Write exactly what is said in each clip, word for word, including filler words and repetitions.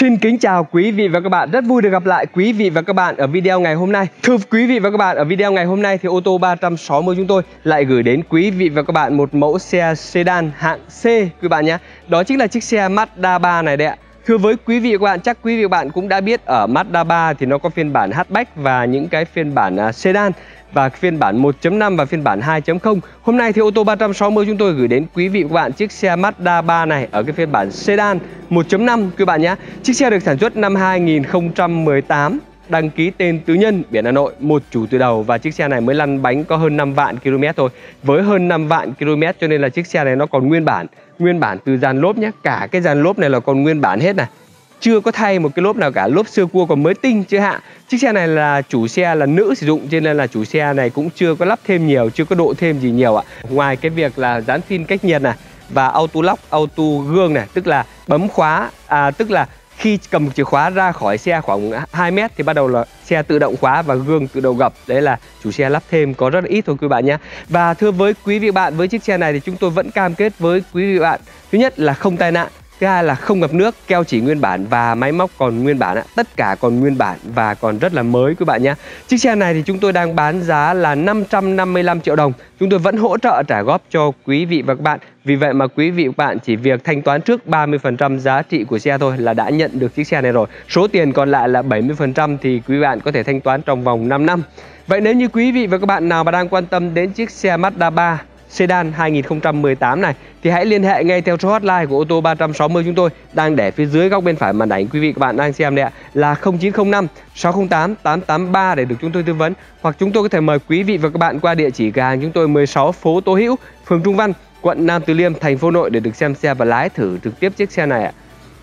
Xin kính chào quý vị và các bạn, rất vui được gặp lại quý vị và các bạn ở video ngày hôm nay. Thưa quý vị và các bạn, ở video ngày hôm nay thì ô tô ba trăm sáu mươi chúng tôi lại gửi đến quý vị và các bạn một mẫu xe sedan hạng C quý bạn nhé. Đó chính là chiếc xe Mazda ba này đấy ạ. Thưa với quý vị và các bạn, chắc quý vị và các bạn cũng đã biết ở Mazda ba thì nó có phiên bản hatchback và những cái phiên bản sedan và phiên bản một chấm năm và phiên bản hai chấm không. Hôm nay thì ô tô ba trăm sáu mươi chúng tôi gửi đến quý vị và các bạn chiếc xe Mazda ba này ở cái phiên bản sedan một chấm năm quý bạn nhé. Chiếc xe được sản xuất năm hai nghìn không trăm mười tám, đăng ký tên tư nhân, biển Hà Nội, một chủ từ đầu, và chiếc xe này mới lăn bánh có hơn năm vạn ki lô mét thôi. Với hơn năm vạn ki lô mét cho nên là chiếc xe này nó còn nguyên bản, nguyên bản từ dàn lốp nhé, cả cái dàn lốp này là còn nguyên bản hết này. Chưa có thay một cái lốp nào cả, lốp sơ cua còn mới tinh chứ hạ. Chiếc xe này là chủ xe là nữ sử dụng cho nên là chủ xe này cũng chưa có lắp thêm nhiều, chưa có độ thêm gì nhiều ạ. Ngoài cái việc là dán phim cách nhiệt này và auto lock, auto gương này, tức là bấm khóa, à, tức là khi cầm chìa khóa ra khỏi xe khoảng hai mét thì bắt đầu là xe tự động khóa và gương tự động gập. Đấy là chủ xe lắp thêm có rất là ít thôi quý bạn nhé. Và thưa với quý vị bạn, với chiếc xe này thì chúng tôi vẫn cam kết với quý vị bạn, thứ nhất là không tai nạn, thứ hai là không ngập nước, keo chỉ nguyên bản và máy móc còn nguyên bản ạ. Tất cả còn nguyên bản và còn rất là mới quý bạn nhé. Chiếc xe này thì chúng tôi đang bán giá là năm trăm năm mươi lăm triệu đồng. Chúng tôi vẫn hỗ trợ trả góp cho quý vị và các bạn. Vì vậy mà quý vị và các bạn chỉ việc thanh toán trước ba mươi phần trăm giá trị của xe thôi là đã nhận được chiếc xe này rồi. Số tiền còn lại là bảy mươi phần trăm thì quý bạn có thể thanh toán trong vòng năm năm. Vậy nếu như quý vị và các bạn nào mà đang quan tâm đến chiếc xe Mazda ba sedan hai nghìn không trăm mười tám này thì hãy liên hệ ngay theo số hotline của ô tô ba trăm sáu mươi chúng tôi đang để phía dưới góc bên phải màn ảnh quý vị các bạn đang xem đây ạ, là không chín không năm sáu không tám tám tám ba để được chúng tôi tư vấn, hoặc chúng tôi có thể mời quý vị và các bạn qua địa chỉ cửa hàng chúng tôi mười sáu phố Tố Hữu, phường Trung Văn, quận Nam Từ Liêm, thành phố Hà Nội để được xem xe và lái thử trực tiếp chiếc xe này ạ.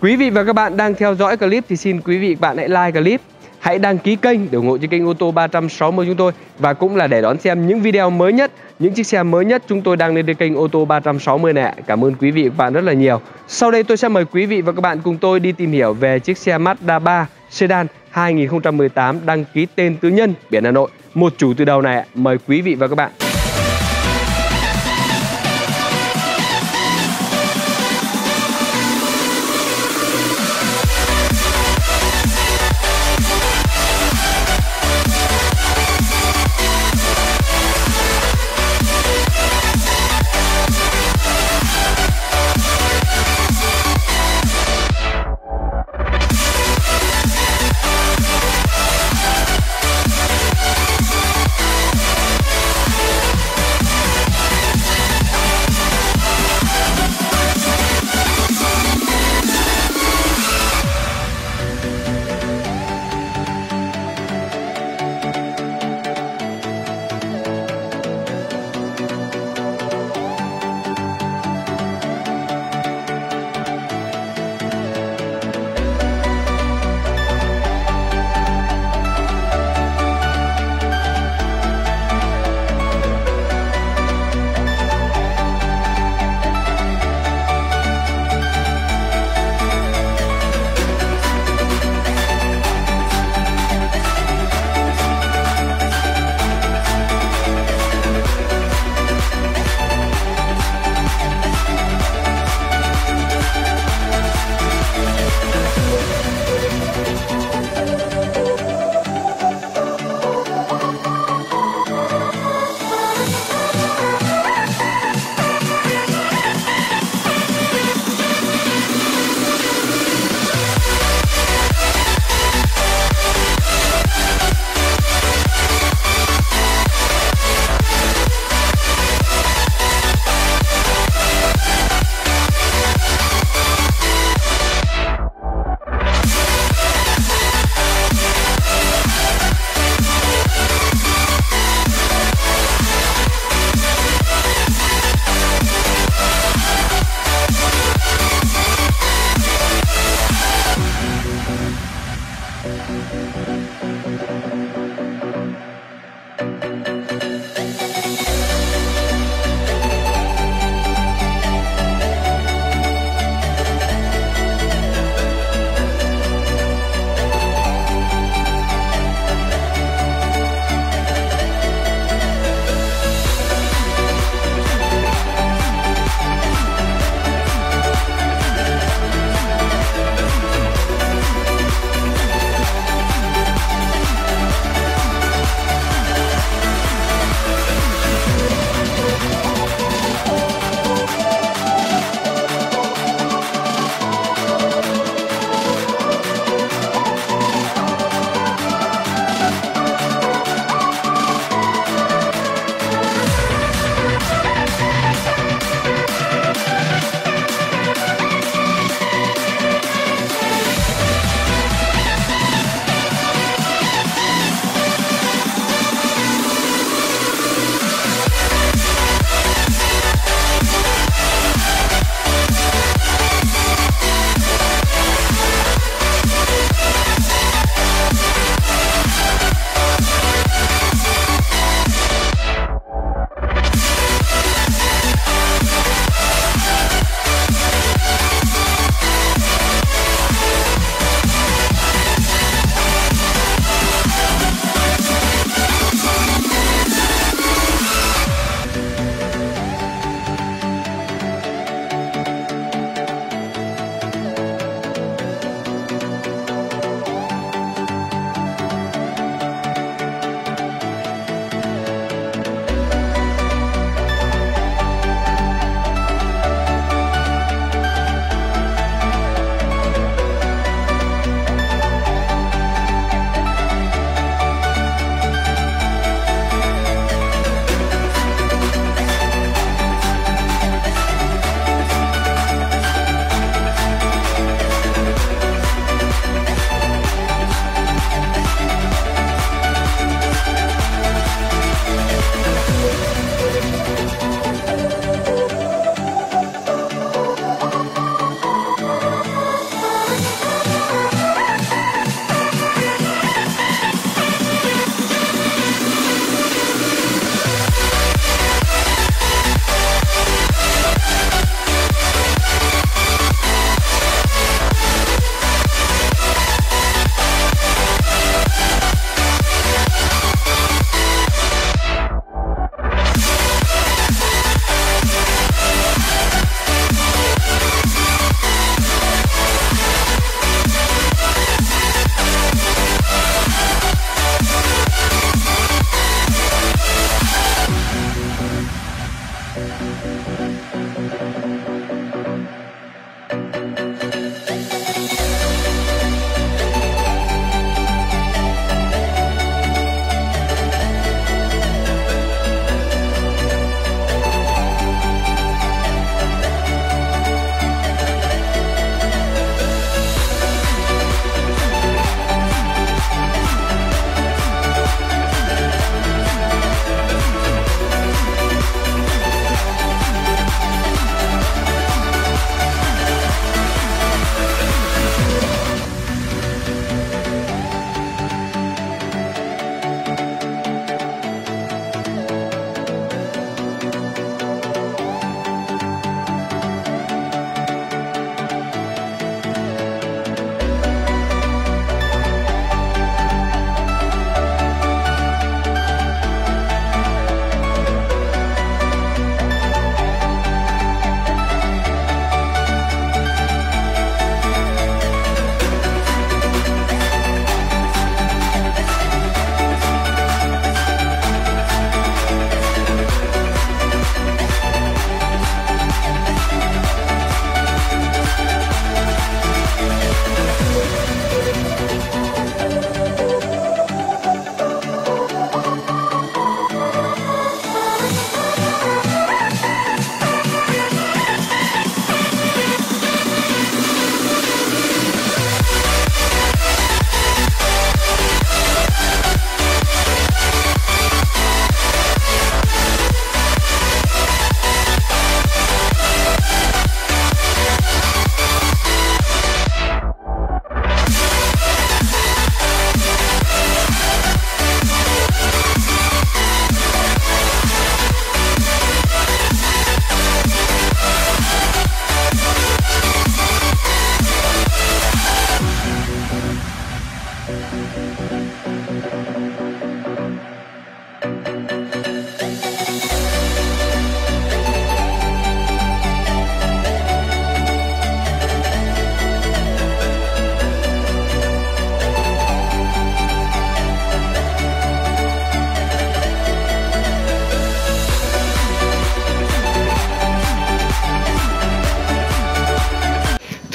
Quý vị và các bạn đang theo dõi clip thì xin quý vị và các bạn hãy like clip, hãy đăng ký kênh để ủng hộ cho kênh ô tô ba trăm sáu mươi chúng tôi, và cũng là để đón xem những video mới nhất, những chiếc xe mới nhất chúng tôi đang lên trên kênh ô tô ba trăm sáu mươi này. Cảm ơn quý vị và các bạn rất là nhiều. Sau đây tôi sẽ mời quý vị và các bạn cùng tôi đi tìm hiểu về chiếc xe Mazda ba sedan hai nghìn không trăm mười tám đăng ký tên tư nhân, biển Hà Nội, một chủ từ đầu này. Mời quý vị và các bạn.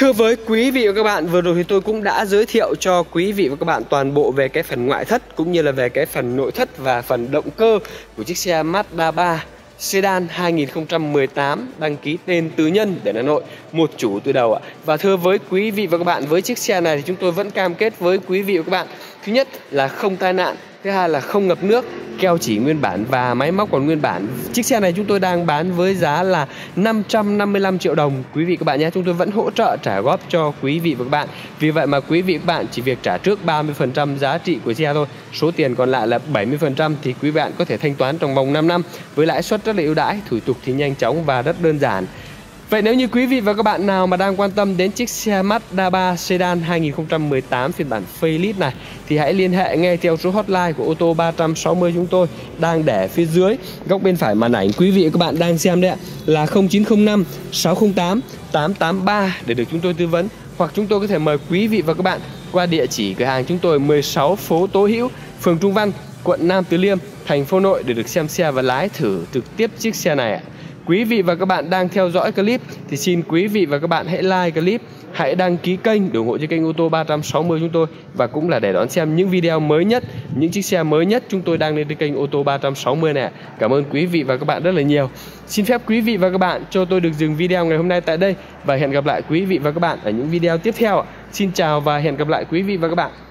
Thưa với quý vị và các bạn, vừa rồi thì tôi cũng đã giới thiệu cho quý vị và các bạn toàn bộ về cái phần ngoại thất cũng như là về cái phần nội thất và phần động cơ của chiếc xe Mazda ba Sedan hai nghìn không trăm mười tám đăng ký tên tư nhân để Hà Nội, một chủ từ đầu ạ. Và thưa với quý vị và các bạn, với chiếc xe này thì chúng tôi vẫn cam kết với quý vị và các bạn, thứ nhất là không tai nạn, thứ hai là không ngập nước, keo chỉ nguyên bản và máy móc còn nguyên bản. Chiếc xe này chúng tôi đang bán với giá là năm trăm năm mươi lăm triệu đồng quý vị các bạn nhé. Chúng tôi vẫn hỗ trợ trả góp cho quý vị và các bạn. Vì vậy mà quý vị và các bạn chỉ việc trả trước ba mươi phần trăm giá trị của xe thôi. Số tiền còn lại là bảy mươi phần trăm thì quý bạn có thể thanh toán trong vòng năm năm với lãi suất rất là ưu đãi, thủ tục thì nhanh chóng và rất đơn giản. Vậy nếu như quý vị và các bạn nào mà đang quan tâm đến chiếc xe Mazda ba Sedan hai nghìn không trăm mười tám phiên bản Facelift này thì hãy liên hệ ngay theo số hotline của ô tô ba sáu không chúng tôi đang để phía dưới góc bên phải màn ảnh quý vị và các bạn đang xem đấy ạ, là không chín không năm sáu không tám tám tám ba để được chúng tôi tư vấn, hoặc chúng tôi có thể mời quý vị và các bạn qua địa chỉ cửa hàng chúng tôi mười sáu phố Tố Hữu, phường Trung Văn, quận Nam Từ Liêm, thành phố Hà Nội để được xem xe và lái thử trực tiếp chiếc xe này ạ. Quý vị và các bạn đang theo dõi clip thì xin quý vị và các bạn hãy like clip, hãy đăng ký kênh, ủng hộ cho kênh ô tô ba sáu không chúng tôi, và cũng là để đón xem những video mới nhất, những chiếc xe mới nhất chúng tôi đang lên trên kênh ô tô ba sáu không này. Cảm ơn quý vị và các bạn rất là nhiều. Xin phép quý vị và các bạn cho tôi được dừng video ngày hôm nay tại đây và hẹn gặp lại quý vị và các bạn ở những video tiếp theo. Xin chào và hẹn gặp lại quý vị và các bạn.